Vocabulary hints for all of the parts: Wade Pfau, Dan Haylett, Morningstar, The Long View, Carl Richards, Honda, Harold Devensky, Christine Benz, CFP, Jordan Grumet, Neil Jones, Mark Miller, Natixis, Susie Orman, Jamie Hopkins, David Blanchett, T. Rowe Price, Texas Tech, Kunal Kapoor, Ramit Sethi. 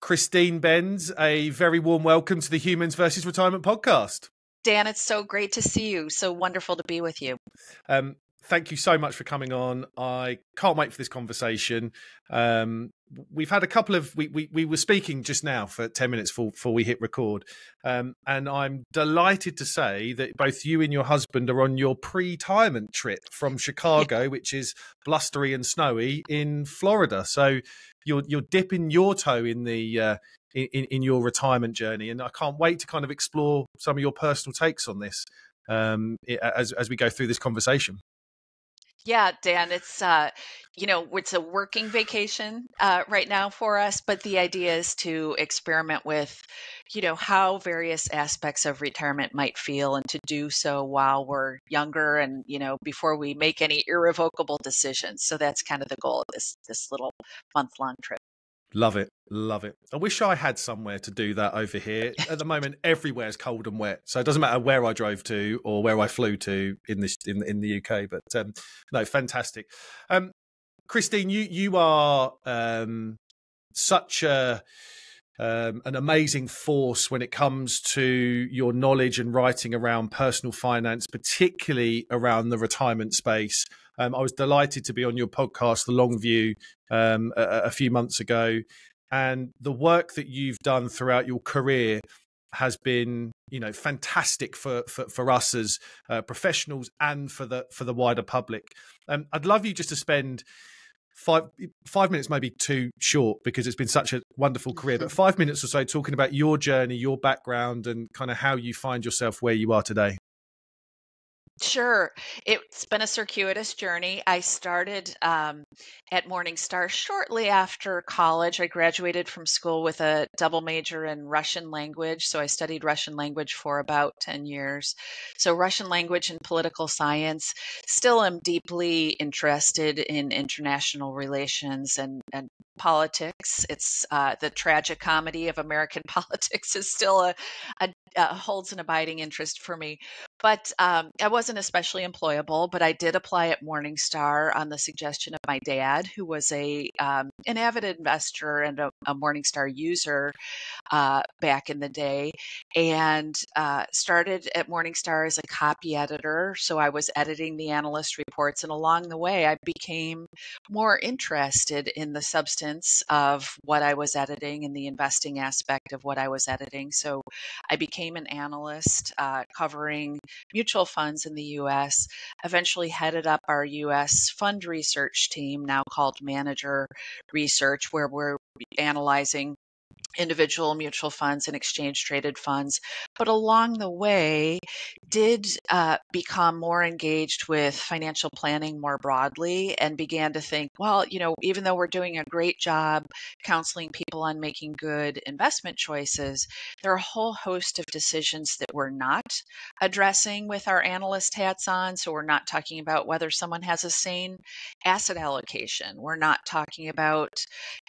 Christine Benz, a very warm welcome to the Humans versus Retirement podcast. Dan, it's so great to see you. So wonderful to be with you. Thank you so much for coming on. I can't wait for this conversation. We've had a couple of, we were speaking just now for 10 minutes before we hit record. And I'm delighted to say that both you and your husband are on your pre-retirement trip from Chicago, which is blustery and snowy, in Florida. So you're dipping your toe in the, in your retirement journey. And I can't wait to kind of explore some of your personal takes on this, as we go through this conversation. Yeah, Dan, it's, you know, it's a working vacation right now for us, but the idea is to experiment with, you know, how various aspects of retirement might feel, and to do so while we're younger and, you know, before we make any irrevocable decisions. So that's kind of the goal of this little month-long trip. Love it. Love it. I wish I had somewhere to do that over here. At the moment, everywhere's cold and wet. So it doesn't matter where I drove to or where I flew to in the UK. But no, fantastic. Christine, you are such an amazing force when it comes to your knowledge and writing around personal finance, particularly around the retirement space. I was delighted to be on your podcast, The Long View, a few months ago. And the work that you've done throughout your career has been, you know, fantastic for us as professionals and for the wider public. I'd love you just to spend five minutes, maybe too short, because it's been such a wonderful career, but 5 minutes or so talking about your journey, your background, and kind of how you find yourself where you are today. Sure. It's been a circuitous journey. I started at Morningstar shortly after college. I graduated from school with a double major in Russian language. So I studied Russian language for about 10 years. So Russian language and political science. Still am deeply interested in international relations and politics. It's the tragicomedy of American politics is still holds an abiding interest for me. But I wasn't especially employable, but I did apply at Morningstar on the suggestion of my dad, who was an avid investor and a Morningstar user back in the day, and started at Morningstar as a copy editor. So I was editing the analyst reports, and along the way, I became more interested in the substance of what I was editing and the investing aspect of what I was editing. So I became an analyst covering mutual funds in the U.S., eventually headed up our U.S. fund research team, now called Manager Research, where we're analyzing individual mutual funds and exchange-traded funds. But along the way, did become more engaged with financial planning more broadly, and began to think, well, you know, even though we're doing a great job counseling people on making good investment choices, there are a whole host of decisions that we're not addressing with our analyst hats on. So we're not talking about whether someone has a sane asset allocation. We're not talking about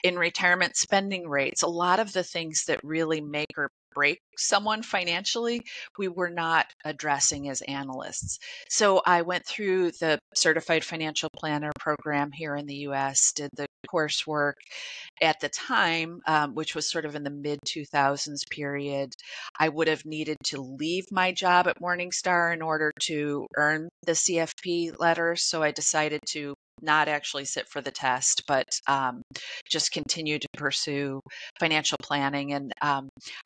in retirement spending rates. A lot of the things that really make or break someone financially, we were not addressing as analysts. So I went through the Certified Financial Planner program here in the US, did the coursework at the time, which was sort of in the mid-2000s period. I would have needed to leave my job at Morningstar in order to earn the CFP letter. So I decided to not actually sit for the test, but just continue to pursue financial planning. And I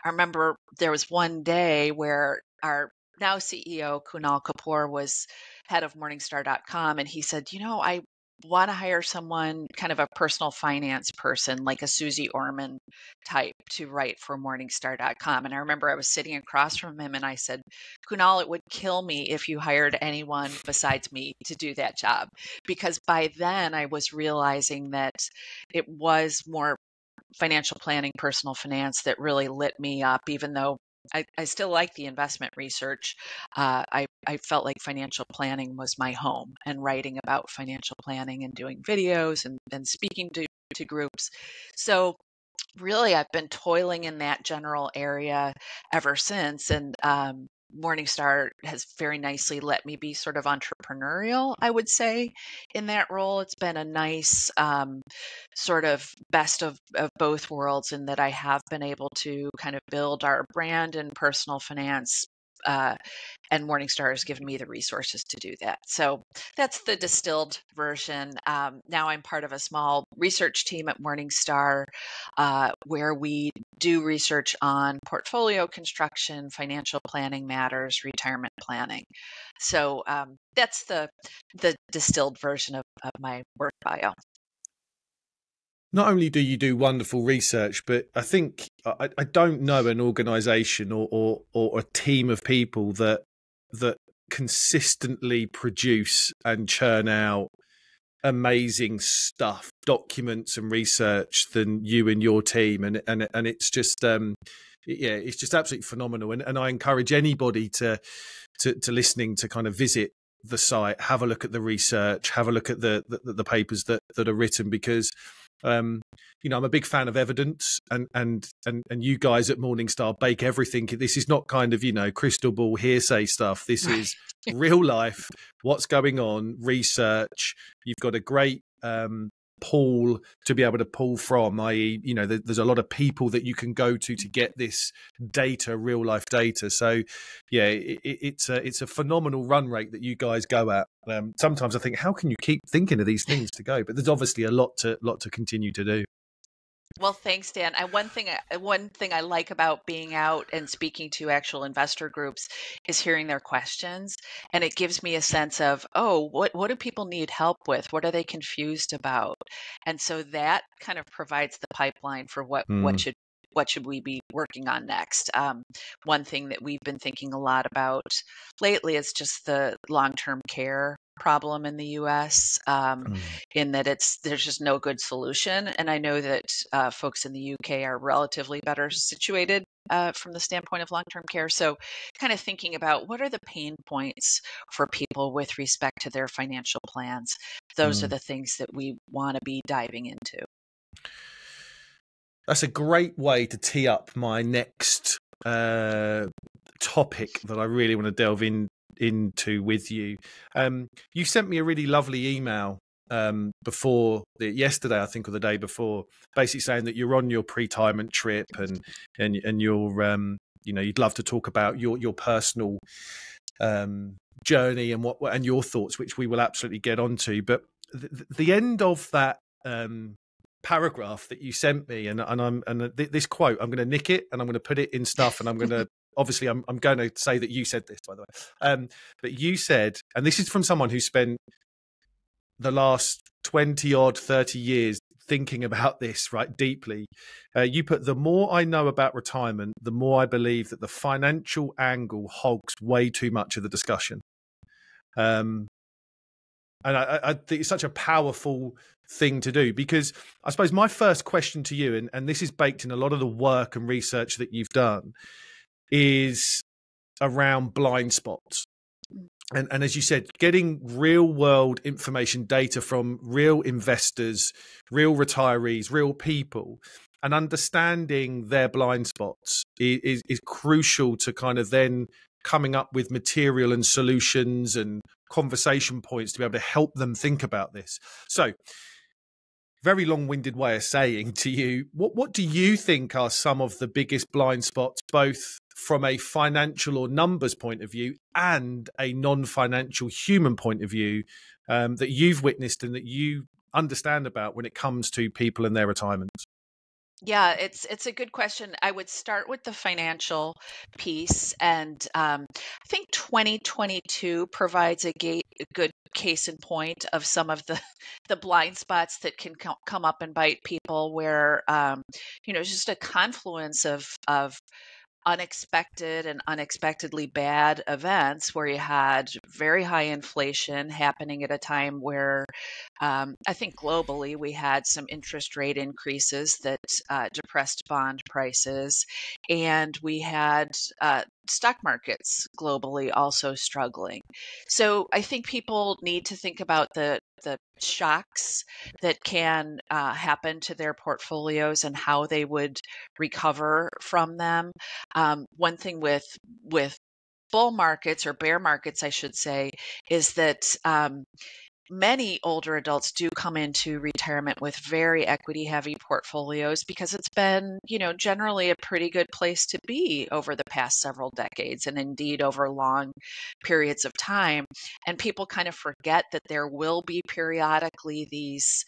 remember there was one day where our now CEO, Kunal Kapoor, was head of Morningstar.com. And he said, you know, I want to hire someone, kind of a personal finance person, like a Susie Orman type, to write for Morningstar.com. And I remember I was sitting across from him and I said, Kunal, it would kill me if you hired anyone besides me to do that job. Because by then I was realizing that it was more financial planning, personal finance that really lit me up, even though I still like the investment research. I felt like financial planning was my home, and writing about financial planning and doing videos and speaking to groups. So really, I've been toiling in that general area ever since. And Morningstar has very nicely let me be sort of entrepreneurial, I would say, in that role. It's been a nice sort of best of both worlds, in that I have been able to kind of build our brand and personal finance, and Morningstar has given me the resources to do that. So that's the distilled version. Now I'm part of a small research team at Morningstar, where we do research on portfolio construction, financial planning matters, retirement planning. So that's the distilled version of my work bio. Not only do you do wonderful research, but I think I don't know an organization or a team of people that consistently produce and churn out amazing stuff, documents and research, than you and your team. And it's just yeah, it's just absolutely phenomenal. And I encourage anybody to listening to kind of visit the site, have a look at the research, have a look at the papers that are written, because you know, I'm a big fan of evidence, and you guys at Morningstar bake everything. This is not kind of, you know, crystal ball hearsay stuff. This is real life, what's going on, research. You've got a great pool to be able to pull from, i.e., you know, there's a lot of people that you can go to get this data, real life data. So yeah, it's a phenomenal run rate that you guys go at. Sometimes I think, how can you keep thinking of these things to go? But there's obviously a lot to continue to do. Well, thanks, Dan. One thing I like about being out and speaking to actual investor groups is hearing their questions. And it gives me a sense of, oh, what do people need help with? What are they confused about? And so that kind of provides the pipeline for what should we be working on next. One thing that we've been thinking a lot about lately is just the long-term care problem in the U.S. In that there's just no good solution, and I know that folks in the U.K. are relatively better situated from the standpoint of long-term care. So, kind of thinking about what are the pain points for people with respect to their financial plans. Those are the things that we want to be diving into. That's a great way to tee up my next topic that I really want to delve into with you. You sent me a really lovely email yesterday, I think, or the day before, basically saying that you're on your pre-retirement trip and you're you know, you'd love to talk about your personal journey and your thoughts, which we will absolutely get onto. But the end of that paragraph that you sent me, this quote, I'm going to nick it and I'm going to put it in stuff, and I'm going to obviously, I'm going to say that you said this, by the way. But you said, and this is from someone who spent the last 20-odd, 30 years thinking about this, right, deeply. You put, the more I know about retirement, the more I believe that the financial angle hogs way too much of the discussion. And I think it's such a powerful thing to do, because I suppose my first question to you, and this is baked in a lot of the work and research that you've done, is around blind spots. And as you said, getting real world information, data from real investors, real retirees, real people, and understanding their blind spots is crucial to kind of then coming up with material and solutions and conversation points to be able to help them think about this. So, very long-winded way of saying to you, what do you think are some of the biggest blind spots, both from a financial or numbers point of view and a non-financial human point of view, that you've witnessed and that you understand about when it comes to people and their retirements? Yeah, it's a good question. I would start with the financial piece, and I think 2022 provides a good case in point of some of the blind spots that can come up and bite people, where you know, it's just a confluence of unexpected and unexpectedly bad events, where you had very high inflation happening at a time where I think globally we had some interest rate increases that depressed bond prices, and we had stock markets globally also struggling. So I think people need to think about the shocks that can happen to their portfolios and how they would recover from them. One thing with bull markets, or bear markets, I should say, is that many older adults do come into retirement with very equity heavy portfolios, because it's been, you know, generally a pretty good place to be over the past several decades, and indeed over long periods of time. And people kind of forget that there will be periodically these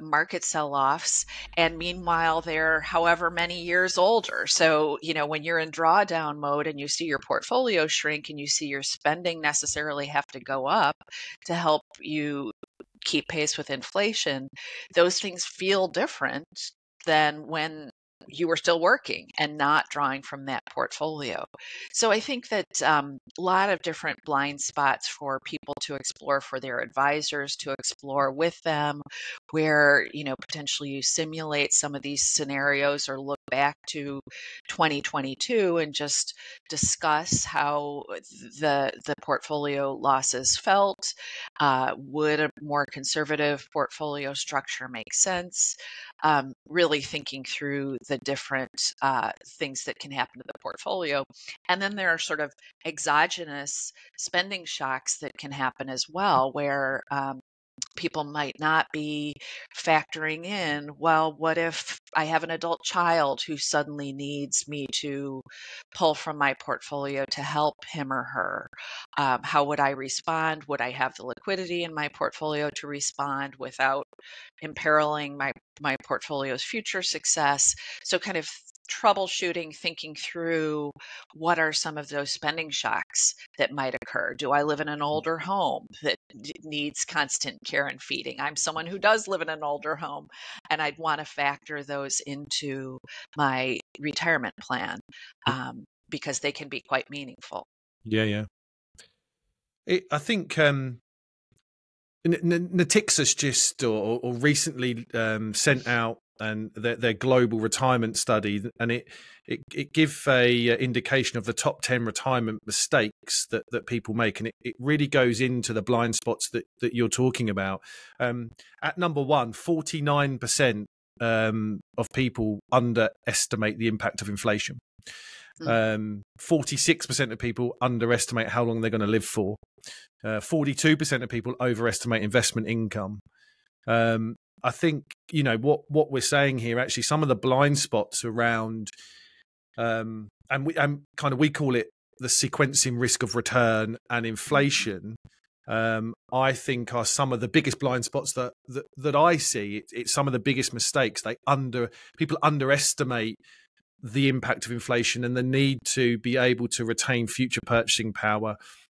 market sell-offs, and meanwhile they're however many years older. So, you know, when you're in drawdown mode and you see your portfolio shrink and you see your spending necessarily have to go up to help you keep pace with inflation, those things feel different than when you were still working and not drawing from that portfolio. So I think that a lot of different blind spots for people to explore, for their advisors to explore with them, where, you know, potentially you simulate some of these scenarios or look back to 2022 and just discuss how the portfolio losses felt. Would a more conservative portfolio structure make sense? Really thinking through the different things that can happen to the portfolio. And then there are sort of exogenous spending shocks that can happen as well, where people might not be factoring in, well, what if I have an adult child who suddenly needs me to pull from my portfolio to help him or her? How would I respond? Would I have the liquidity in my portfolio to respond without imperiling my portfolio's future success? So kind of troubleshooting, thinking through what are some of those spending shocks that might occur. Do I live in an older home that needs constant care and feeding? I'm someone who does live in an older home, and I'd want to factor those into my retirement plan because they can be quite meaningful. Yeah, yeah. I think Natixis just or recently sent out and their global retirement study, and it give a indication of the top 10 retirement mistakes that people make, and it really goes into the blind spots that you're talking about. At number one, 49% of people underestimate the impact of inflation. 46% of people underestimate how long they're going to live for. 42% of people overestimate investment income. I think, you know, what we're saying here, actually, some of the blind spots around, we call it the sequencing risk of return and inflation, I think are some of the biggest blind spots that I see. It's some of the biggest mistakes. People underestimate the impact of inflation and the need to be able to retain future purchasing power.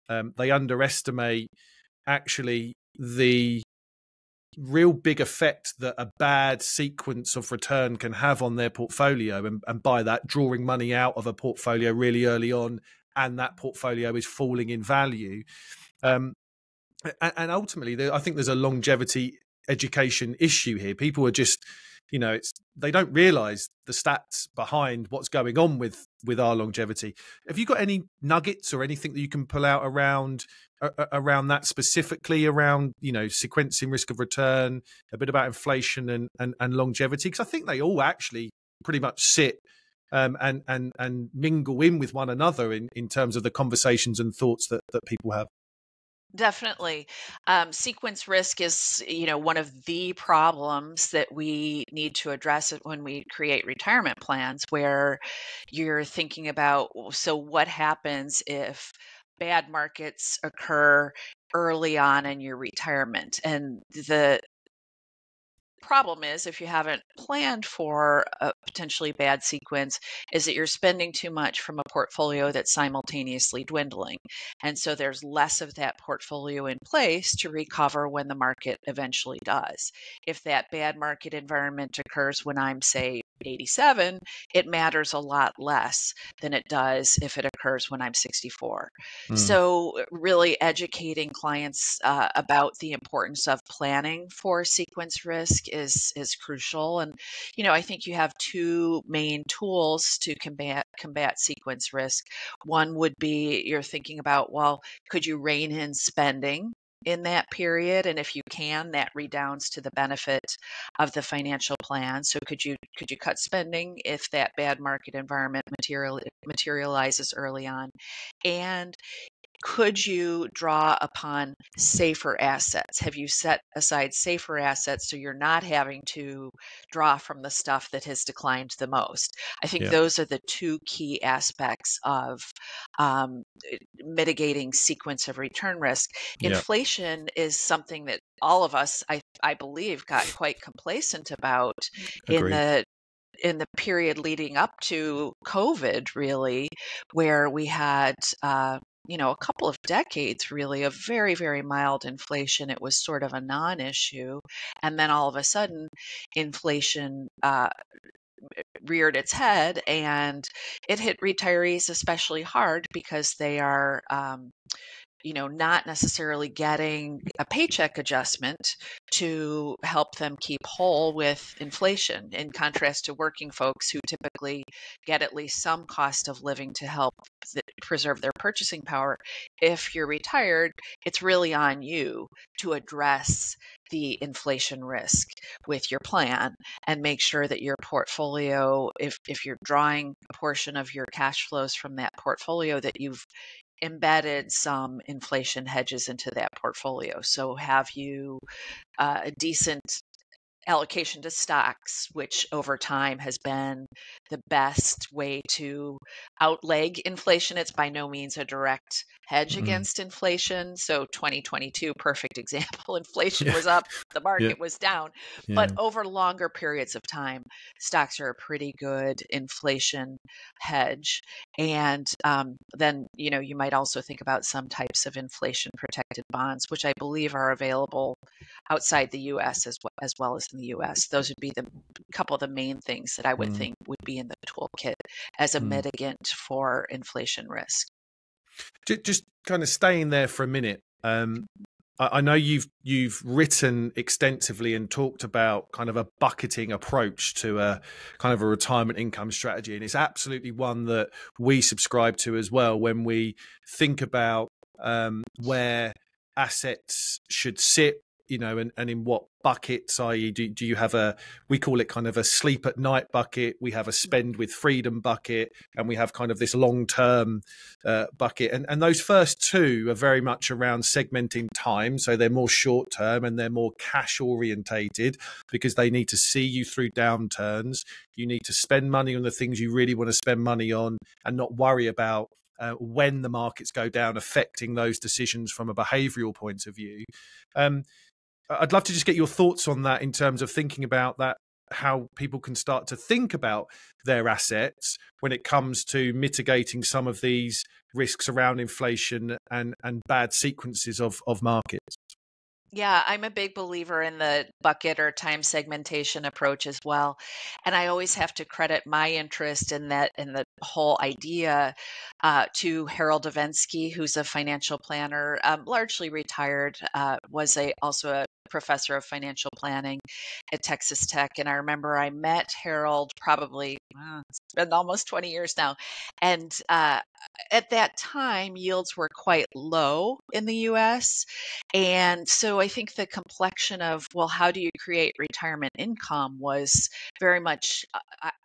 They underestimate actually the real big effect that a bad sequence of return can have on their portfolio, and by that drawing money out of a portfolio really early on, and that portfolio is falling in value. And ultimately, I think there's a longevity education issue here. People are just, you know, they don't realize the stats behind what's going on with our longevity. Have you got any nuggets or anything that you can pull out around that specifically, around, you know, sequencing risk of return, a bit about inflation and longevity? Because I think they all actually pretty much sit and mingle in with one another in terms of the conversations and thoughts that people have. Definitely. Sequence risk is, you know, one of the problems that we need to address when we create retirement plans, where you're thinking about, so what happens if bad markets occur early on in your retirement? And the problem is, if you haven't planned for a potentially bad sequence, is that you're spending too much from a portfolio that's simultaneously dwindling. And so there's less of that portfolio in place to recover when the market eventually does. If that bad market environment occurs when I'm, say, 87, it matters a lot less than it does if it occurs when I'm 64. So really educating clients about the importance of planning for sequence risk is crucial. And, you know, I think you have two main tools to combat sequence risk. One would be, you're thinking about, well, could you rein in spending in that period, and if you can, that redounds to the benefit of the financial plan. So could you cut spending if that bad market environment materializes early on, and could you draw upon safer assets? Have you set aside safer assets so you're not having to draw from the stuff that has declined the most? I think those are the two key aspects of mitigating sequence of return risk. Inflation is something that all of us, I believe, got quite complacent about in the period leading up to COVID, really, where we had a couple of decades really of very, very mild inflation. It was sort of a non-issue. And then all of a sudden, inflation reared its head, and it hit retirees especially hard because they are, not necessarily getting a paycheck adjustment to help them keep whole with inflation, in contrast to working folks who typically get at least some cost of living to help preserve their purchasing power. If you're retired, it's really on you to address the inflation risk with your plan and make sure that your portfolio, if you're drawing a portion of your cash flows from that portfolio, that you've embedded some inflation hedges into that portfolio. So have you a decent allocation to stocks, which over time has been the best way to outleg inflation. It's by no means a direct hedge against inflation. So 2022, perfect example, inflation was up, the market was down. But over longer periods of time, stocks are a pretty good inflation hedge. And then, you might also think about some types of inflation protected bonds, which I believe are available outside the US as well as in the US. Those would be the couple of the main things that I would think would be in the toolkit as a mitigant for inflation risk. Just kind of staying there for a minute. I know you've written extensively and talked about kind of a bucketing approach to a kind of a retirement income strategy. And it's absolutely one that we subscribe to as well when we think about where assets should sit, and in what buckets, i.e. do you have we call it kind of a sleep at night bucket, we have a spend with freedom bucket, and we have kind of this long-term bucket. And those first two are very much around segmenting time. So they're more short-term and they're more cash orientated because they need to see you through downturns. You need to spend money on the things you really want to spend money on and not worry about when the markets go down affecting those decisions from a behavioral point of view. I'd love to just get your thoughts on that in terms of thinking about that, how people can start to think about their assets when it comes to mitigating some of these risks around inflation and bad sequences of markets. Yeah, I'm a big believer in the bucket or time segmentation approach as well. And I always have to credit my interest in that, in the whole idea, to Harold Devensky, who's a financial planner, largely retired, was also a professor of financial planning at Texas Tech. And I remember I met Harold probably, it's been almost 20 years now. And at that time, yields were quite low in the US. And so I think the complexion of, well, how do you create retirement income was very much,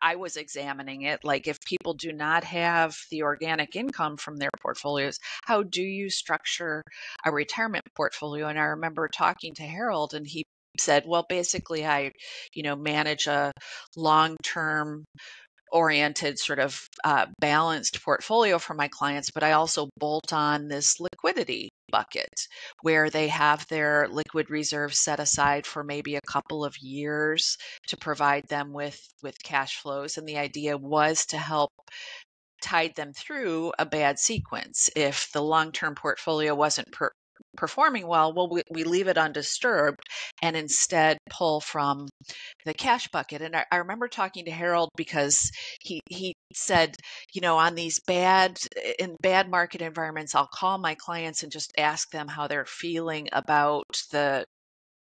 I was examining it. Like, if people do not have the organic income from their portfolios, how do you structure a retirement portfolio? And I remember talking to Harold, and he said, well, basically I, manage a long-term oriented sort of balanced portfolio for my clients, but I also bolt on this liquidity bucket where they have their liquid reserves set aside for maybe a couple of years to provide them with cash flows. And the idea was to help tide them through a bad sequence. If the long-term portfolio wasn't performing well, we leave it undisturbed and instead pull from the cash bucket. And I remember talking to Harold because he said, on these bad market environments, I'll call my clients and just ask them how they're feeling about the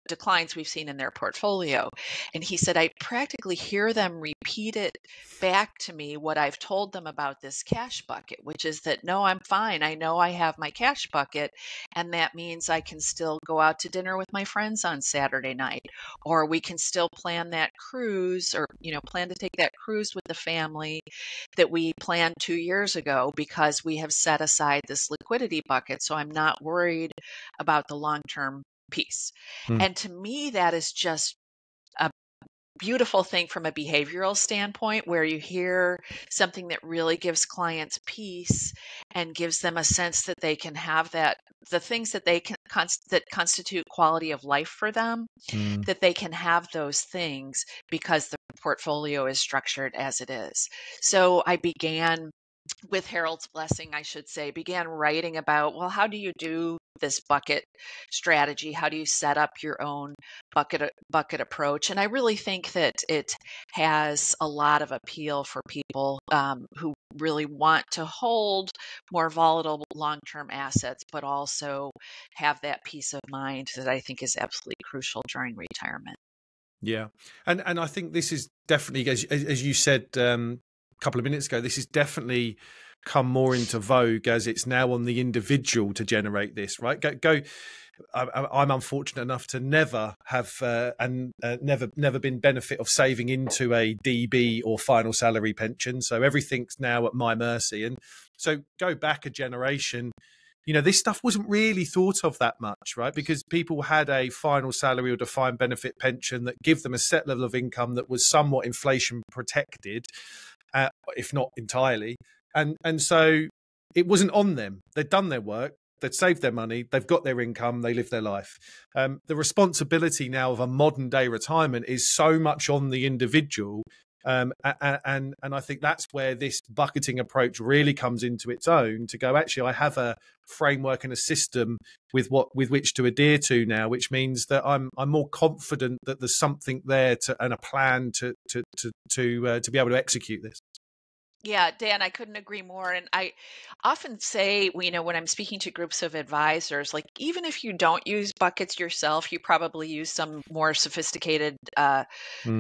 declines we've seen in their portfolio. And he said, I practically hear them repeat it back to me, what I've told them about this cash bucket, which is that, no, I'm fine. I know I have my cash bucket. And that means I can still go out to dinner with my friends on Saturday night, or we can still plan that cruise, or, you know, plan to take that cruise with the family that we planned 2 years ago, because we have set aside this liquidity bucket. So I'm not worried about the long-term piece. Hmm. And to me, that is just a beautiful thing from a behavioral standpoint, where you hear something that really gives clients peace and gives them a sense that they can have that, the things that they can that constitute quality of life for them, that they can have those things because the portfolio is structured as it is. So I began, with Harold's blessing, I should say, began writing about, well, how do you do this bucket strategy? How do you set up your own bucket approach? And I really think that it has a lot of appeal for people who really want to hold more volatile long-term assets, but also have that peace of mind that I think is absolutely crucial during retirement. Yeah. And I think this is definitely, as you said, couple of minutes ago, this has definitely come more into vogue, as it's now on the individual to generate this, right? I'm unfortunate enough to never have never been benefit of saving into a DB or final salary pension, so everything's now at my mercy. And so go back a generation, you know, this stuff wasn't really thought of that much, right? Because people had a final salary or defined benefit pension that give them a set level of income that was somewhat inflation protected, if not entirely. And so it wasn't on them. They'd done their work. They'd saved their money. They've got their income. They live their life. The responsibility now of a modern day retirement is so much on the individual. And I think that's where this bucketing approach really comes into its own, to go, actually, I have a framework and a system with which to adhere to now, which means that I'm more confident that there's something there and a plan to be able to execute this. Yeah, Dan, I couldn't agree more. And I often say, you know, when I'm speaking to groups of advisors, like, even if you don't use buckets yourself, you probably use some more sophisticated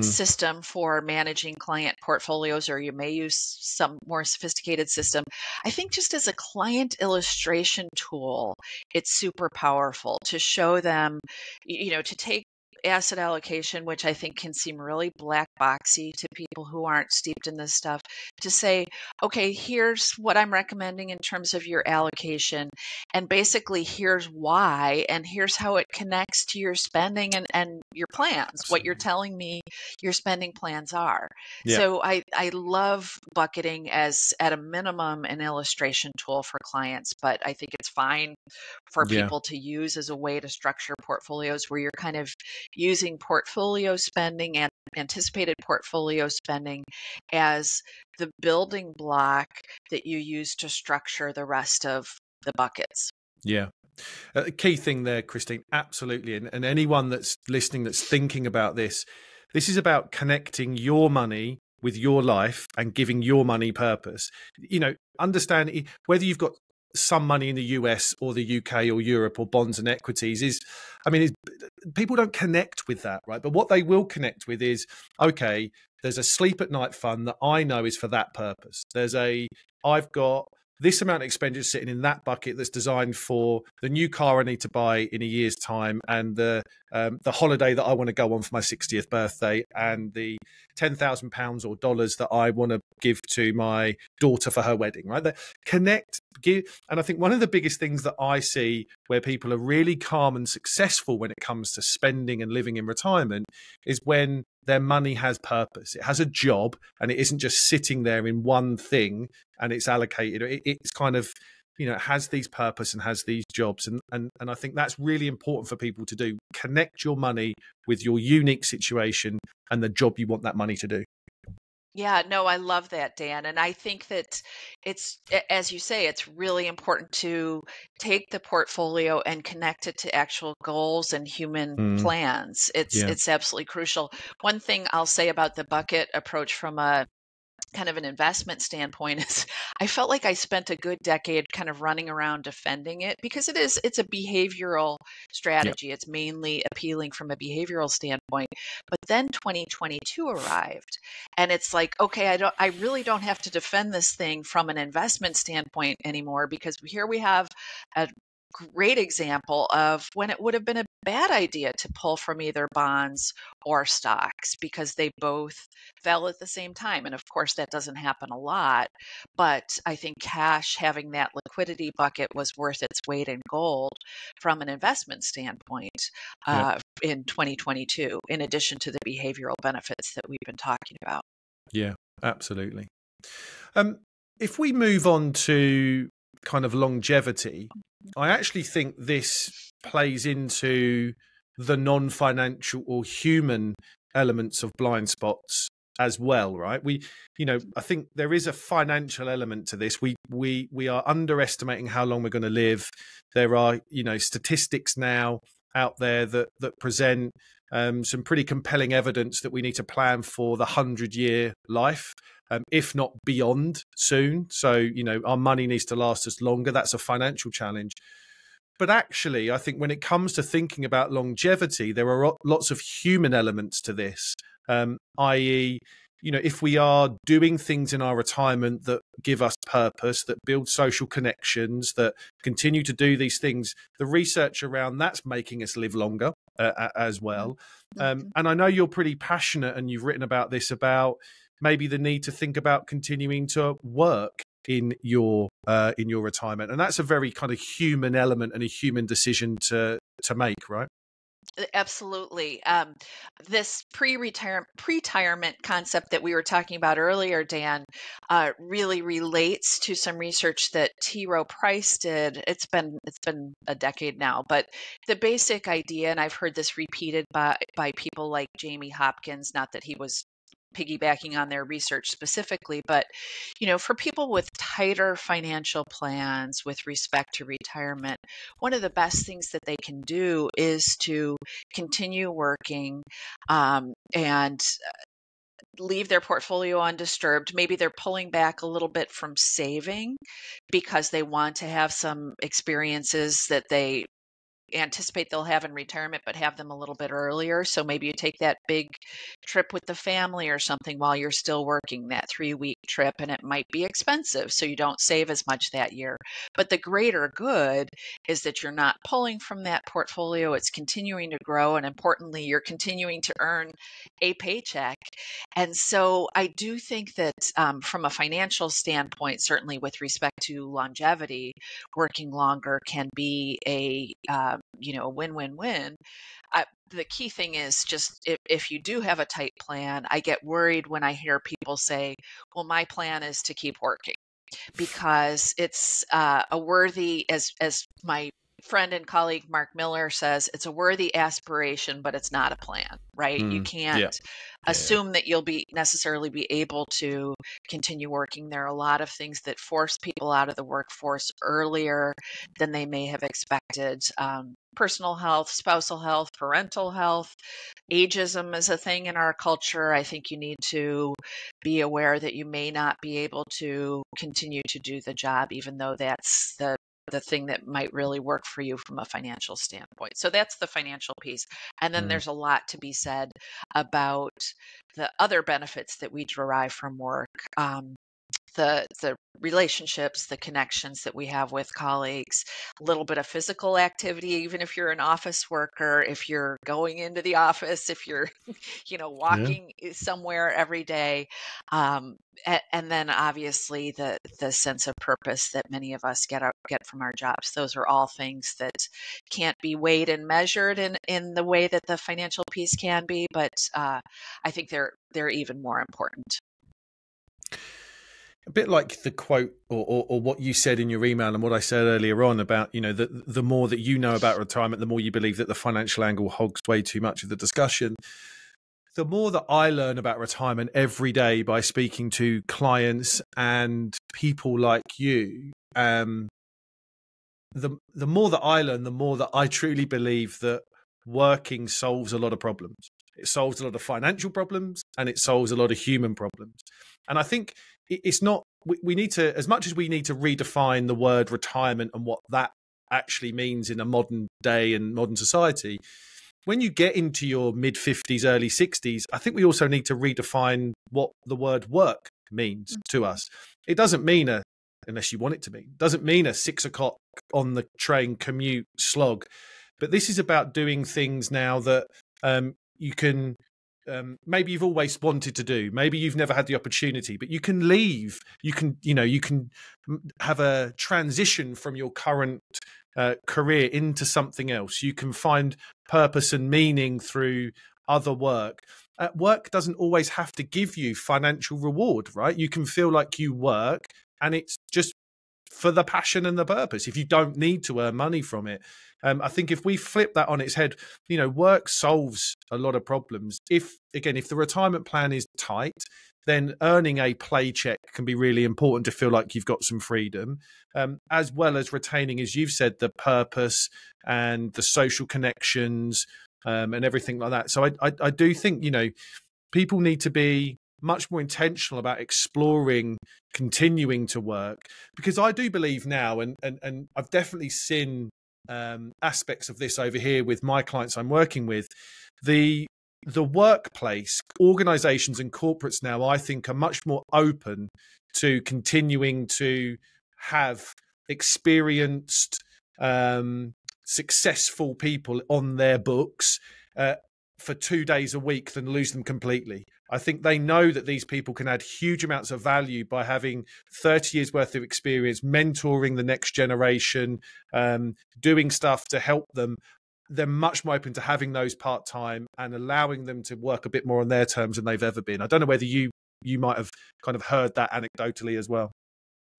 system for managing client portfolios, or you may use some more sophisticated system. I think just as a client illustration tool, it's super powerful to show them, you know, to take asset allocation, which I think can seem really black boxy to people who aren't steeped in this stuff, to say, okay, here's what I'm recommending in terms of your allocation, and basically here's why, and here's how it connects to your spending and your plans, what you're telling me your spending plans are. Yeah. So I love bucketing as, at a minimum, an illustration tool for clients, but I think it's fine for people to use as a way to structure portfolios, where you're kind of using portfolio spending and anticipated portfolio spending as the building block that you use to structure the rest of the buckets. Yeah. A key thing there, Christine, absolutely. And anyone that's listening, that's thinking about this, this is about connecting your money with your life and giving your money purpose. You know, understand whether you've got some money in the US or the UK or Europe or bonds and equities is, I mean, people don't connect with that, right? But what they will connect with is, okay, there's a sleep at night fund that I know is for that purpose. There's a, I've got this amount of expenditure sitting in that bucket that's designed for the new car I need to buy in a year's time, and the holiday that I want to go on for my 60th birthday, and the £10,000 or dollars that I want to give to my daughter for her wedding, right? They connect, give. And I think one of the biggest things that I see where people are really calm and successful when it comes to spending and living in retirement is when their money has purpose. It has a job, and it isn't just sitting there in one thing and it's allocated. It's kind of, you know, it has these purpose and has these jobs. And I think that's really important for people to do. Connect your money with your unique situation and the job you want that money to do. Yeah, no, I love that, Dan. And I think that it's, as you say, it's really important to take the portfolio and connect it to actual goals and human plans. It's absolutely crucial. One thing I'll say about the bucket approach from a kind of an investment standpoint is I felt like I spent a good decade kind of running around defending it because it's a behavioral strategy. Yep. It's mainly appealing from a behavioral standpoint. But then 2022 arrived and it's like, okay, I really don't have to defend this thing from an investment standpoint anymore, because here we have a great example of when it would have been a bad idea to pull from either bonds or stocks because they both fell at the same time. And of course, that doesn't happen a lot. But I think cash, having that liquidity bucket, was worth its weight in gold from an investment standpoint in 2022, in addition to the behavioral benefits that we've been talking about. Yeah, absolutely. If we move on to kind of longevity, I actually think this plays into the non-financial or human elements of blind spots as well, right? We, you know, I think there is a financial element to this. We are underestimating how long we're going to live. There are, you know, statistics now out there that present some pretty compelling evidence that we need to plan for the 100-year life, if not beyond, soon. So, you know, our money needs to last us longer. That's a financial challenge. But actually, I think when it comes to thinking about longevity, there are lots of human elements to this, i.e., you know, if we are doing things in our retirement that give us purpose, that build social connections, that continue to do these things, the research around that's making us live longer as well. And I know you're pretty passionate, and you've written about this, about maybe the need to think about continuing to work in your retirement. And that's a very kind of human element and a human decision to make, right? Absolutely. This pre-retirement concept that we were talking about earlier, Dan, really relates to some research that T. Rowe Price did. It's been a decade now, but the basic idea, and I've heard this repeated by people like Jamie Hopkins, not that he was piggybacking on their research specifically, but, you know, for people with tighter financial plans with respect to retirement, one of the best things that they can do is to continue working and leave their portfolio undisturbed. Maybe they're pulling back a little bit from saving because they want to have some experiences that they anticipate they'll have in retirement, but have them a little bit earlier. So maybe you take that big trip with the family or something while you're still working, that 3-week trip, and it might be expensive, so you don't save as much that year. But the greater good is that you're not pulling from that portfolio. It's continuing to grow. And importantly, you're continuing to earn a paycheck. And so I do think that from a financial standpoint, certainly with respect to longevity, working longer can be a win-win-win. The key thing is just if you do have a tight plan, I get worried when I hear people say, well, my plan is to keep working, because it's a worthy, as my friend and colleague Mark Miller says, it's a worthy aspiration, but it's not a plan, right? You can't assume that you'll be necessarily be able to continue working. There are a lot of things that force people out of the workforce earlier than they may have expected. Personal health, spousal health, parental health, ageism is a thing in our culture. I think you need to be aware that you may not be able to continue to do the job, even though that's the thing that might really work for you from a financial standpoint. So that's the financial piece. And then there's a lot to be said about the other benefits that we derive from work, the relationships, the connections that we have with colleagues, a little bit of physical activity, even if you're an office worker, if you're going into the office, if you're, you know, walking somewhere every day. And then obviously the sense of purpose that many of us get from our jobs. Those are all things that can't be weighed and measured in the way that the financial piece can be, but I think they're even more important. A bit like the quote or what you said in your email and what I said earlier on about, you know, the more that you know about retirement, the more you believe that the financial angle hogs way too much of the discussion. The more that I learn about retirement every day by speaking to clients and people like you, the more that I learn, the more that I truly believe that working solves a lot of problems. It solves a lot of financial problems and it solves a lot of human problems. And I think it's not, we need to, as much as we need to redefine the word retirement and what that actually means in a modern day and modern society, when you get into your mid-50s, early 60s, I think we also need to redefine what the word work means to us. It doesn't mean a, unless you want it to mean, doesn't mean a 6 o'clock on the train commute slog. But this is about doing things now that you can, maybe you've always wanted to do, maybe you've never had the opportunity, but you can leave, you can, you know, you can have a transition from your current career into something else. You can find purpose and meaning through other work. Work doesn't always have to give you financial reward, right? You can feel like you work and it's just for the passion and the purpose, if you don't need to earn money from it. I think if we flip that on its head, you know, work solves a lot of problems. If, again, if the retirement plan is tight, then earning a play check can be really important to feel like you've got some freedom, as well as retaining, as you've said, the purpose and the social connections and everything like that. So I do think, you know, people need to be much more intentional about exploring continuing to work, because I do believe now, and I've definitely seen aspects of this over here with my clients I'm working with, the workplace, organizations and corporates now, I think, are much more open to continuing to have experienced, successful people on their books for 2 days a week than lose them completely. I think they know that these people can add huge amounts of value by having 30 years worth of experience, mentoring the next generation, doing stuff to help them. They're much more open to having those part-time and allowing them to work a bit more on their terms than they've ever been. I don't know whether you might have kind of heard that anecdotally as well.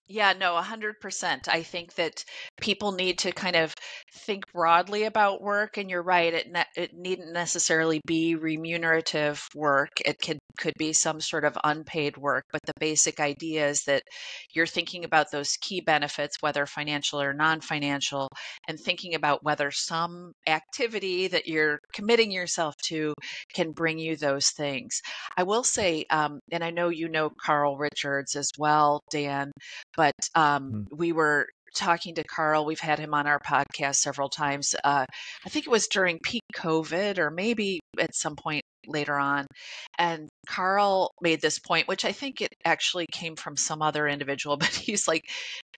Yeah, no, 100%. I think that people need to kind of think broadly about work, and you're right, it needn't necessarily be remunerative work. It could be some sort of unpaid work, but the basic idea is that you're thinking about those key benefits, whether financial or non-financial, and thinking about whether some activity that you're committing yourself to can bring you those things. I will say, and I know you know Carl Richards as well, Dan, but we were talking to Carl. We've had him on our podcast several times. I think it was during peak COVID or maybe at some point later on. And Carl made this point, which I think it actually came from some other individual, but he's like,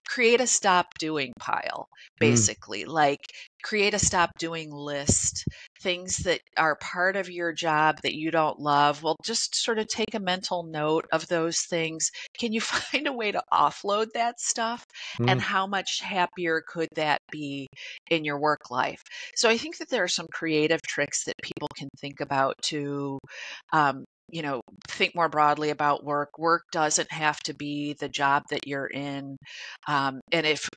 create a stop doing pile, basically, like create a stop doing list, things that are part of your job that you don't love. Well, just sort of take a mental note of those things. Can you find a way to offload that stuff? And how much happier could that be in your work life? So I think that there are some creative tricks that people can think about to, you know, think more broadly about work. Work doesn't have to be the job that you're in. And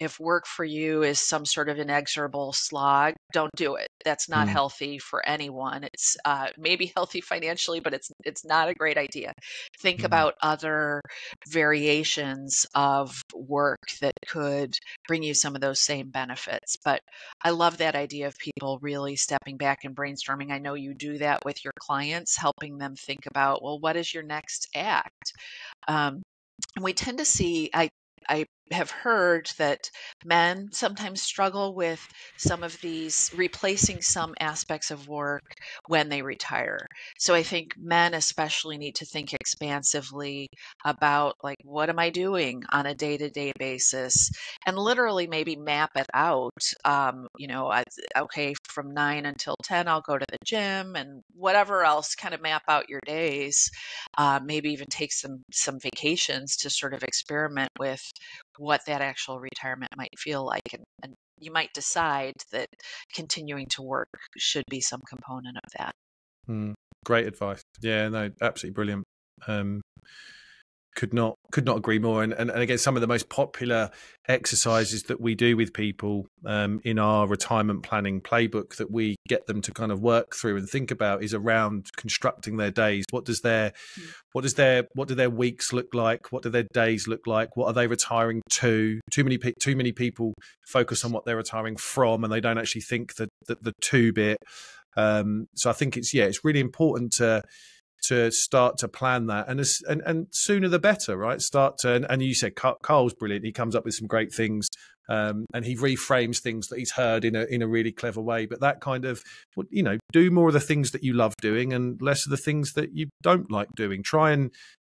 if work for you is some sort of inexorable slog, don't do it. That's not healthy for anyone. It's maybe healthy financially, but it's not a great idea. Think about other variations of work that could bring you some of those same benefits. But I love that idea of people really stepping back and brainstorming. I know you do that with your clients, helping them think about, well, what is your next act? We tend to see, I have heard that men sometimes struggle with some of these, replacing some aspects of work when they retire. So I think men especially need to think expansively about, like, what am I doing on a day-to-day basis? And literally maybe map it out. You know, okay, from 9 until 10, I'll go to the gym and whatever else, kind of map out your days. Maybe even take some vacations to sort of experiment with what that actual retirement might feel like. And you might decide that continuing to work should be some component of that. Great advice. Yeah, no, absolutely brilliant. Could not agree more. And again, some of the most popular exercises that we do with people in our retirement planning playbook that we get them to kind of work through and think about is around constructing their days. What do their weeks look like? What do their days look like? What are they retiring to? Too many people focus on what they're retiring from, and they don't actually think that the to bit. So I think it's really important to start to plan that, and sooner the better, right? Start to, and you said Carl's brilliant. He comes up with some great things, and he reframes things that he's heard in a really clever way. But that kind of, you know, do more of the things that you love doing and less of the things that you don't like doing. Try and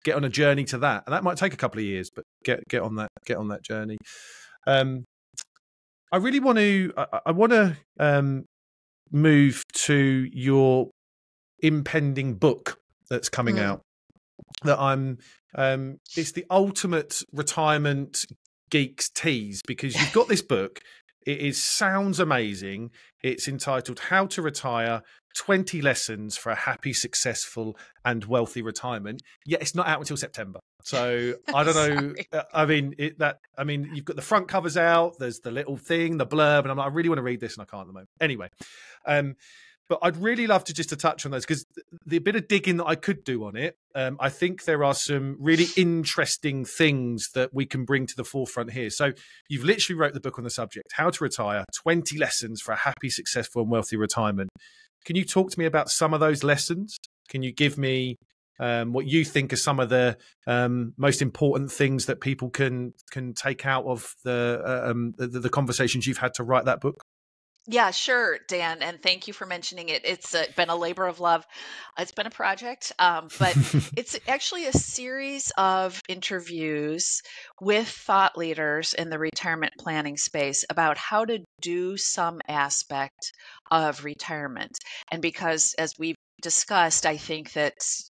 get on a journey to that, and that might take a couple of years, but get on that journey. I really want to I want to move to your impending book that's coming out. That I'm it's the ultimate retirement geeks tease, because you've got this book. It sounds amazing. It's entitled How to Retire: 20 Lessons for a Happy, Successful and Wealthy Retirement. Yet it's not out until September. So I don't know. I mean, you've got the front covers out. There's the little thing, the blurb. And I'm like, I really want to read this and I can't at the moment. Anyway, but I'd really love to touch on those, because the bit of digging that I could do on it, I think there are some really interesting things that we can bring to the forefront here. So you've literally wrote the book on the subject, How to Retire, 20 Lessons for a Happy, Successful and Wealthy Retirement. Can you talk to me about some of those lessons? Can you give me what you think are some of the most important things that people can take out of the conversations you've had to write that book? Yeah, sure, Dan. And thank you for mentioning it. It's been a labor of love. It's been a project, but it's actually a series of interviews with thought leaders in the retirement planning space about how to do some aspect of retirement. And because, as we've discussed, I think that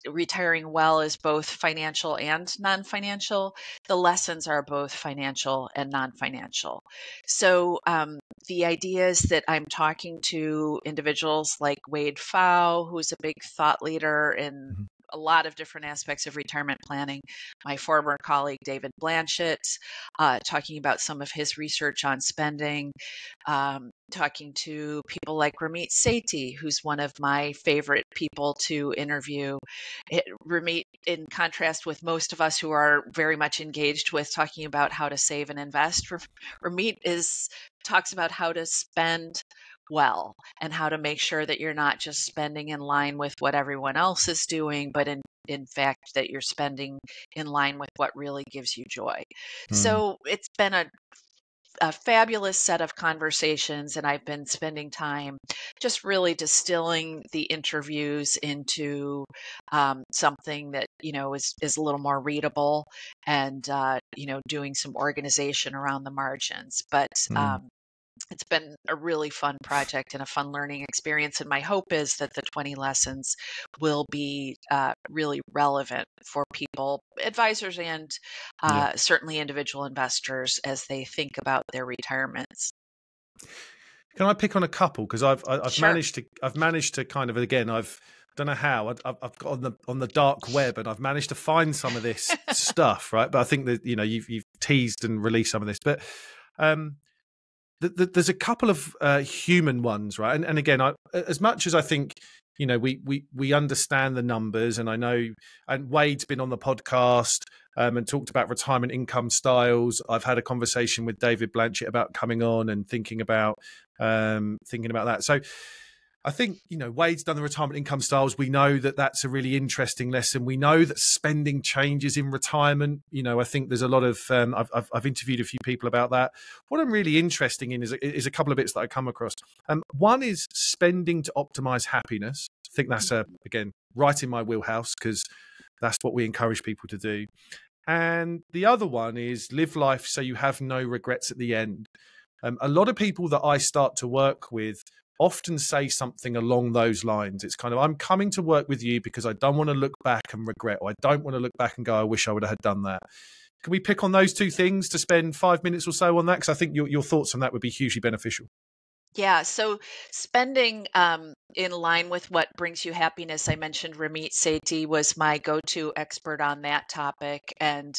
retiring well is both financial and non-financial. The lessons are both financial and non-financial. So the idea is that I'm talking to individuals like Wade Pfau, who's a big thought leader in a lot of different aspects of retirement planning, my former colleague, David Blanchett, talking about some of his research on spending, talking to people like Ramit Sethi, who's one of my favorite people to interview. Ramit, in contrast with most of us who are very much engaged with talking about how to save and invest, Ramit talks about how to spend well and how to make sure that you're not just spending in line with what everyone else is doing, but in fact that you're spending in line with what really gives you joy. So it's been a fabulous set of conversations, and I've been spending time just really distilling the interviews into something that, you know, is a little more readable, and you know, doing some organization around the margins. But it's been a really fun project and a fun learning experience. And my hope is that the 20 lessons will be really relevant for people, advisors and certainly individual investors, as they think about their retirements. Can I pick on a couple? Because I've sure. I've managed to kind of, again, don't know how I've got on the dark web, and I've managed to find some of this stuff, right? But I think that, you know, you've teased and released some of this, but there's a couple of human ones, right? And again, as much as I think, you know, we understand the numbers, and I know, and Wade's been on the podcast and talked about retirement income styles. I've had a conversation with David Blanchett about coming on and thinking about that. So I think, you know, Wade's done the retirement income styles. We know that that's a really interesting lesson. We know that spending changes in retirement. You know, I think there's a lot of, I've interviewed a few people about that. What I'm really interested in is a couple of bits that I come across. One is spending to optimize happiness. I think that's, again, right in my wheelhouse, because that's what we encourage people to do. And the other one is live life so you have no regrets at the end. A lot of people that I start to work with often say something along those lines. It's kind of, I'm coming to work with you because I don't want to look back and regret, or I don't want to look back and go, I wish I would have done that. Can we pick on those two things to spend 5 minutes or so on that? Because I think your thoughts on that would be hugely beneficial. Yeah, so spending in line with what brings you happiness. I mentioned Ramit Sethi was my go-to expert on that topic. And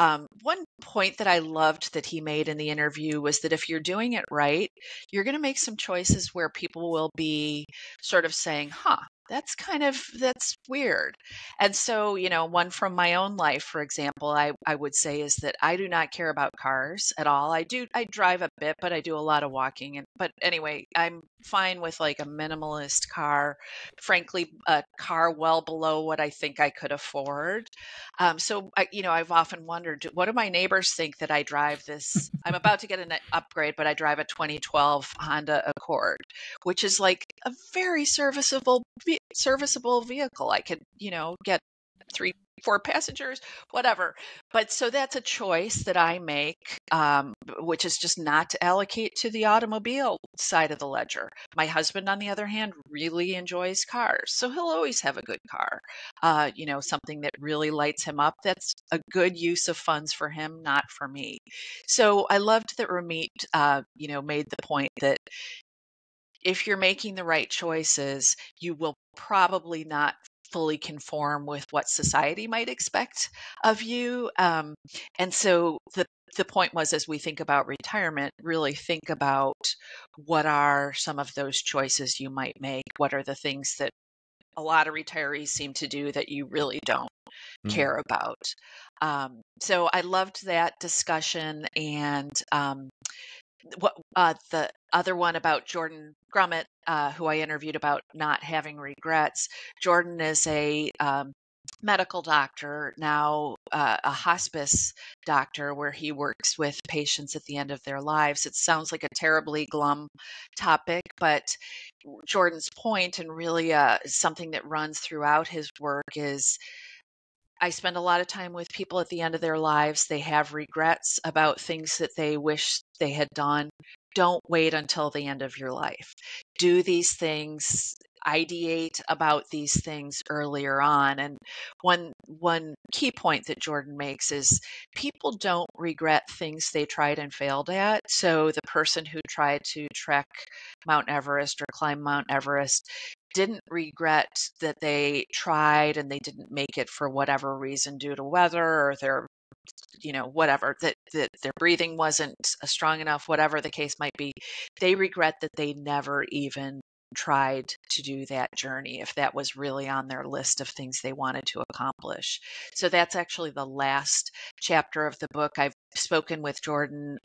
one point that I loved that he made in the interview was that if you're doing it right, you're going to make some choices where people will be sort of saying, huh, that's weird. And so, you know, one from my own life, for example, I would say is that I do not care about cars at all. I drive a bit, but I do a lot of walking. And, but anyway, I'm fine with like a minimalist car, frankly, a car well below what I think I could afford. So I've often wondered, what do my neighbors think that I drive this? I'm about to get an upgrade, but I drive a 2012 Honda Accord, which is like a very serviceable vehicle. I could, get 3-4 passengers, whatever. But so that's a choice that I make, which is just not to allocate to the automobile side of the ledger. My husband, on the other hand, really enjoys cars. So he'll always have a good car, something that really lights him up. That's a good use of funds for him, not for me. So I loved that Ramit, made the point that if you're making the right choices, you will probably not fully conform with what society might expect of you. And so the point was, as we think about retirement, really think about what are some of those choices you might make? What are the things that a lot of retirees seem to do that you really don't care about? So I loved that discussion. And the other one about Jordan Grumet, who I interviewed about not having regrets. Jordan is a medical doctor, now a hospice doctor, where he works with patients at the end of their lives. It sounds like a terribly glum topic, but Jordan's point, and really something that runs throughout his work, is I spend a lot of time with people at the end of their lives. They have regrets about things that they wish they had done. Don't wait until the end of your life. Do these things, ideate about these things earlier on. And one key point that Jordan makes is people don't regret things they tried and failed at. So the person who tried to trek Mount Everest or climb Mount Everest didn't regret that they tried and they didn't make it for whatever reason, due to weather or their, whatever, that their breathing wasn't strong enough, whatever the case might be. They regret that they never even tried to do that journey, if that was really on their list of things they wanted to accomplish. So that's actually the last chapter of the book. I've spoken with Jordan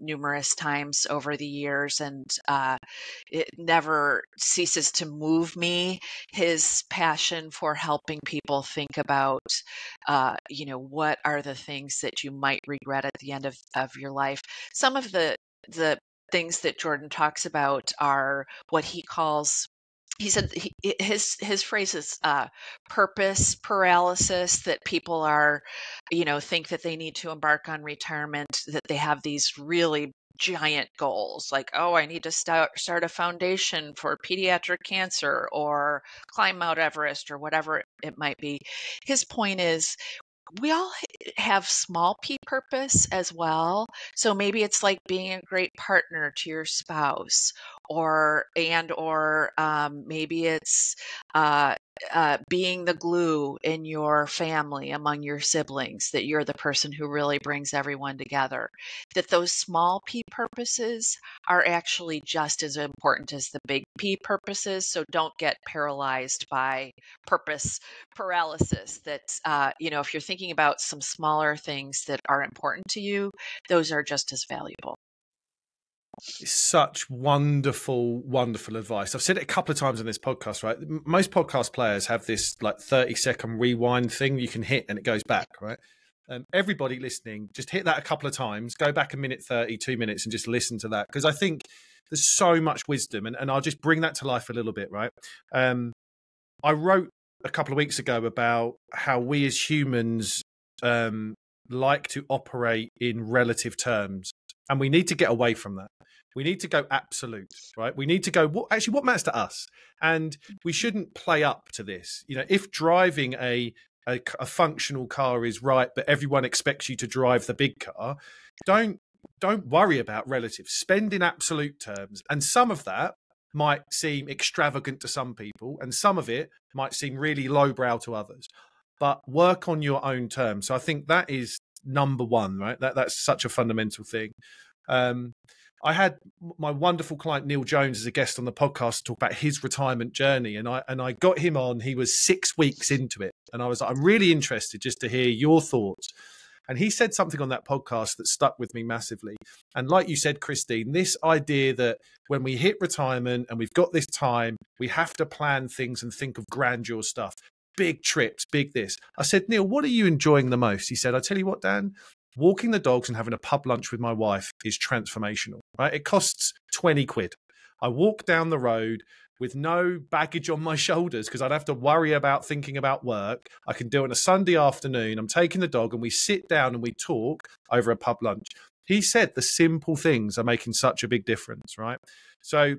numerous times over the years, and it never ceases to move me. His passion for helping people think about, what are the things that you might regret at the end of your life. Some of the things that Jordan talks about are what he calls, he said his phrase is purpose paralysis, that people are, think that they need to embark on retirement, that they have these really giant goals, like, oh, I need to start a foundation for pediatric cancer or climb Mount Everest or whatever it might be. His point is, we all have small p purpose as well. So maybe it's like being a great partner to your spouse, or maybe it's being the glue in your family, among your siblings, that you're the person who really brings everyone together. That those small p purposes are actually just as important as the big p purposes. So don't get paralyzed by purpose paralysis. That, if you're thinking about some smaller things that are important to you, those are just as valuable. Such wonderful, wonderful advice. I've said it a couple of times on this podcast, right? Most podcast players have this like 30-second rewind thing you can hit and it goes back, right? Everybody listening, just hit that a couple of times, go back a minute 30, 2 minutes, and just listen to that. Because I think there's so much wisdom, and I'll just bring that to life a little bit, right? I wrote a couple of weeks ago about how we as humans like to operate in relative terms. And we need to get away from that. We need to go absolute, right? We need to go, what matters to us? And we shouldn't play up to this. If driving a functional car is right, but everyone expects you to drive the big car, don't worry about relative. Spend in absolute terms. And some of that might seem extravagant to some people, and some of it might seem really lowbrow to others. But work on your own terms. So I think that is number one, right? That's such a fundamental thing. I had my wonderful client Neil Jones as a guest on the podcast to talk about his retirement journey, and I got him on. He was 6 weeks into it, and I was like, I'm really interested just to hear your thoughts. And he said something on that podcast that stuck with me massively. And like you said, Christine, this idea that when we hit retirement and we've got this time, we have to plan things and think of grandeur stuff, big trips, big this. I said, Neil, what are you enjoying the most? He said, I tell you what, Dan, walking the dogs and having a pub lunch with my wife is transformational, right? It costs 20 quid. I walk down the road with no baggage on my shoulders because I'd have to worry about thinking about work. I can do it on a Sunday afternoon. I'm taking the dog and we sit down and we talk over a pub lunch. He said the simple things are making such a big difference, right? So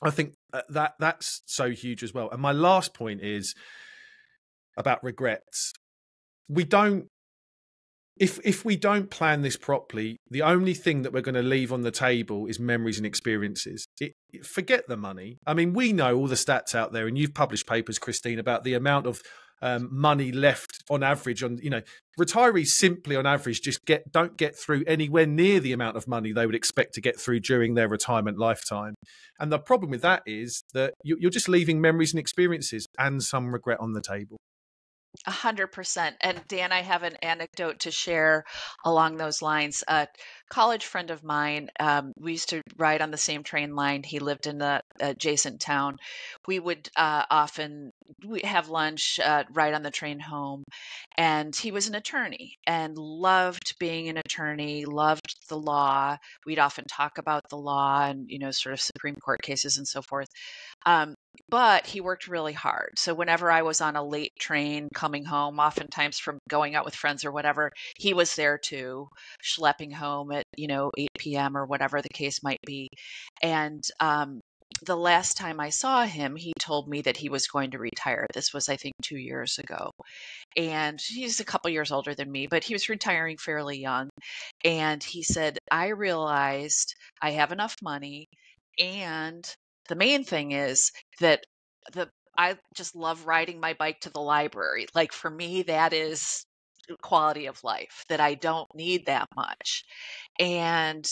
I think that that's so huge as well. And my last point is about regrets. We don't, if we don't plan this properly, the only thing that we're going to leave on the table is memories and experiences. Forget the money. I mean, we know all the stats out there, and you've published papers, Christine, about the amount of money left on average. On, you know, retirees simply on average just don't get through anywhere near the amount of money they would expect to get through during their retirement lifetime. And the problem with that is that you're just leaving memories and experiences and some regret on the table. 100%. And Dan, I have an anecdote to share along those lines. A college friend of mine, we used to ride on the same train line. He lived in the adjacent town. We would often have lunch, ride on the train home. And he was an attorney and loved being an attorney, loved the law. We'd often talk about the law and, you know, sort of Supreme Court cases and so forth. But he worked really hard. So whenever I was on a late train coming home, oftentimes from going out with friends or whatever, he was there too, schlepping home at, you know, 8 p.m. or whatever the case might be. And the last time I saw him, he told me that he was going to retire. This was, I think, 2 years ago. And he's a couple years older than me, but he was retiring fairly young. And he said, I realized I have enough money, and the main thing is that I just love riding my bike to the library. Like, for me, that is quality of life, that I don't need that much. And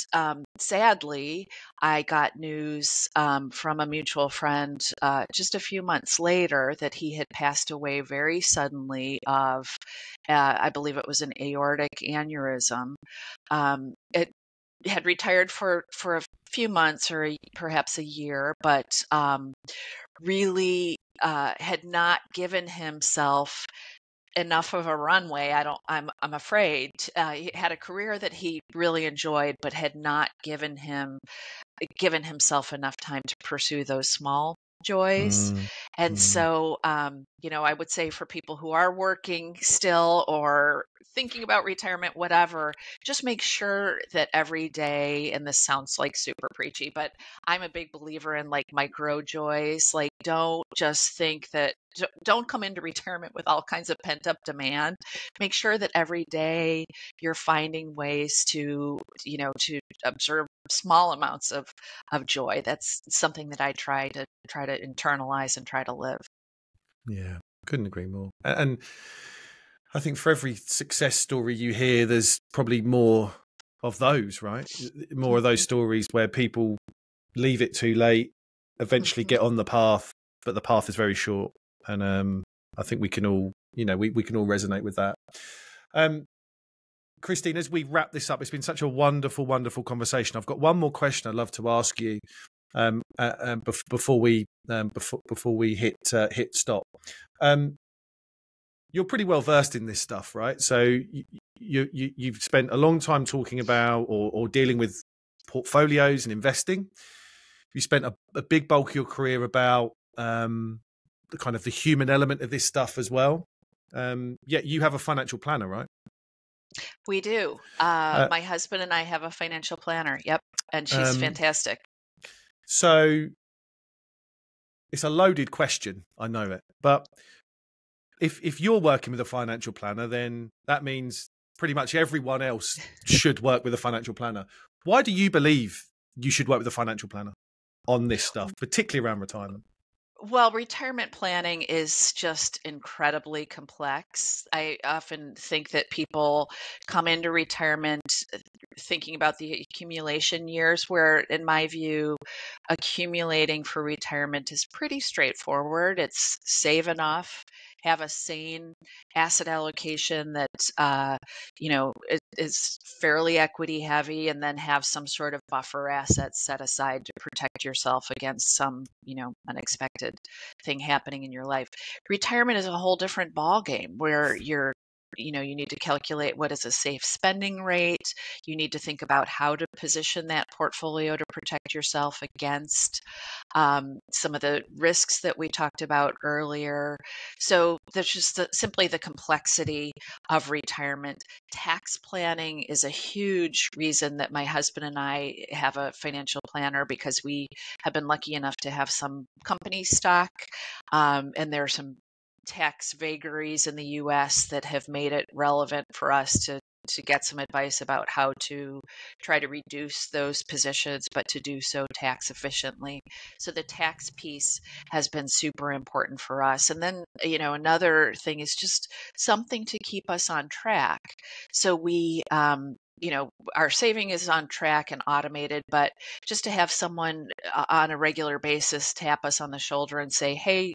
sadly, I got news from a mutual friend just a few months later that he had passed away very suddenly of, I believe it was an aortic aneurysm. It had retired for a few months or perhaps a year, but really had not given himself enough of a runway. I'm afraid he had a career that he really enjoyed, but had not given himself enough time to pursue those small joys. And so, you know, I would say for people who are working still or thinking about retirement, whatever, just make sure that every day, and this sounds like super preachy, but I'm a big believer in like micro joys. Like, don't just think that, don't come into retirement with all kinds of pent up demand. Make sure that every day you're finding ways to, you know, to observe small amounts of joy. That's something that I try to internalize and try to live. Yeah, couldn't agree more. And I think for every success story you hear, there's probably more of those, right? More of those stories where people leave it too late, eventually get on the path, but the path is very short. And I think we can all, you know, we can all resonate with that. Christine, as we wrap this up, it's been such a wonderful, wonderful conversation. I've got one more question I'd love to ask you before we hit stop. You're pretty well versed in this stuff, right? So you've spent a long time talking about or dealing with portfolios and investing. You spent a big bulk of your career about the human element of this stuff as well. Yet you have a financial planner, right? We do. My husband and I have a financial planner. Yep. And she's fantastic. So it's a loaded question. I know it, but if you're working with a financial planner, then that means pretty much everyone else should work with a financial planner. Why do you believe you should work with a financial planner on this stuff, particularly around retirement? Well, retirement planning is just incredibly complex. I often think that people come into retirement thinking about the accumulation years, where in my view, accumulating for retirement is pretty straightforward. It's save enough, have a sane asset allocation that, is fairly equity heavy, and then have some sort of buffer asset set aside to protect yourself against some, unexpected thing happening in your life. Retirement is a whole different ball game where you're, you need to calculate what is a safe spending rate. You need to think about how to position that portfolio to protect yourself against some of the risks that we talked about earlier. So there's just simply the complexity of retirement. Tax planning is a huge reason that my husband and I have a financial planner, because we have been lucky enough to have some company stock, and there are some tax vagaries in the U.S. that have made it relevant for us to get some advice about how to try to reduce those positions, but to do so tax efficiently. So the tax piece has been super important for us. And then, another thing is just something to keep us on track. So we, our saving is on track and automated, but just to have someone on a regular basis tap us on the shoulder and say, hey,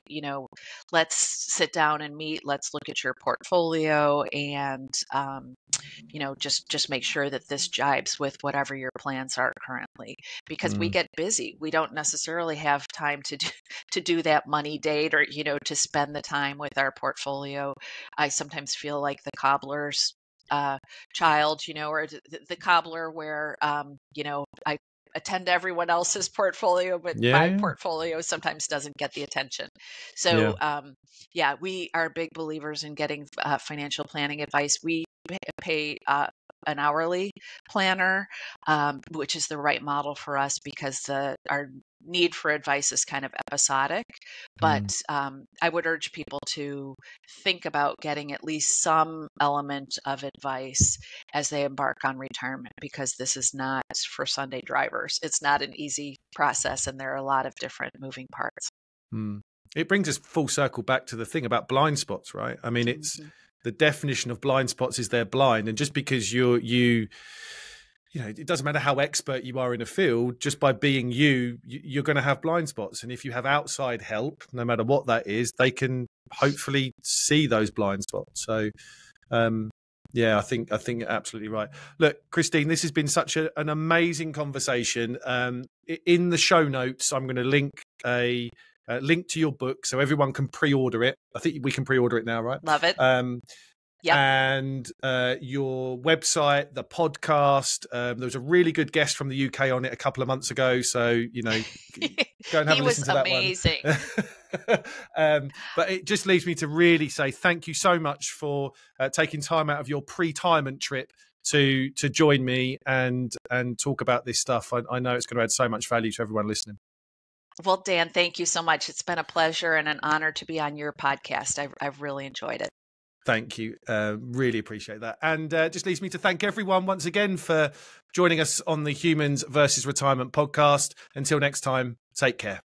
let's sit down and meet, let's look at your portfolio and, just make sure that this jibes with whatever your plans are currently, because we get busy. We don't necessarily have time to do that money date or, to spend the time with our portfolio. I sometimes feel like the cobbler's child, or the cobbler where, I attend to everyone else's portfolio, but my portfolio sometimes doesn't get the attention. So, we are big believers in getting financial planning advice. We pay an hourly planner, which is the right model for us because our need for advice is kind of episodic. But I would urge people to think about getting at least some element of advice as they embark on retirement, because this is not for Sunday drivers. It's not an easy process, and there are a lot of different moving parts. It brings us full circle back to the thing about blind spots, right? I mean, it's the definition of blind spots is they're blind. And just because it doesn't matter how expert you are in a field, just by being you're going to have blind spots. And if you have outside help, no matter what that is, they can hopefully see those blind spots. So, I think you're absolutely right. Look, Christine, this has been such an amazing conversation. In the show notes, I'm going to link a link to your book so everyone can pre-order it. I think we can pre-order it now, right? Love it. Yep. And your website, the podcast. There was a really good guest from the UK on it a couple of months ago. So, go and have a listen to that one. He was amazing. But it just leaves me to really say thank you so much for taking time out of your pre-retirement trip to join me and talk about this stuff. I know it's going to add so much value to everyone listening. Well, Dan, thank you so much. It's been a pleasure and an honor to be on your podcast. I've really enjoyed it. Thank you. Really appreciate that. And just leaves me to thank everyone once again for joining us on the Humans versus Retirement podcast. Until next time, take care.